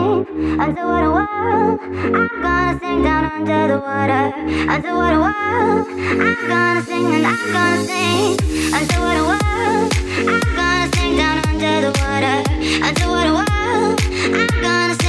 Until what a world, I'm gonna sing down under the water. Until what a world, I'm gonna sing and I'm gonna sing. Until what a world, I'm gonna sing down under the water. Until what a world, I'm gonna sing.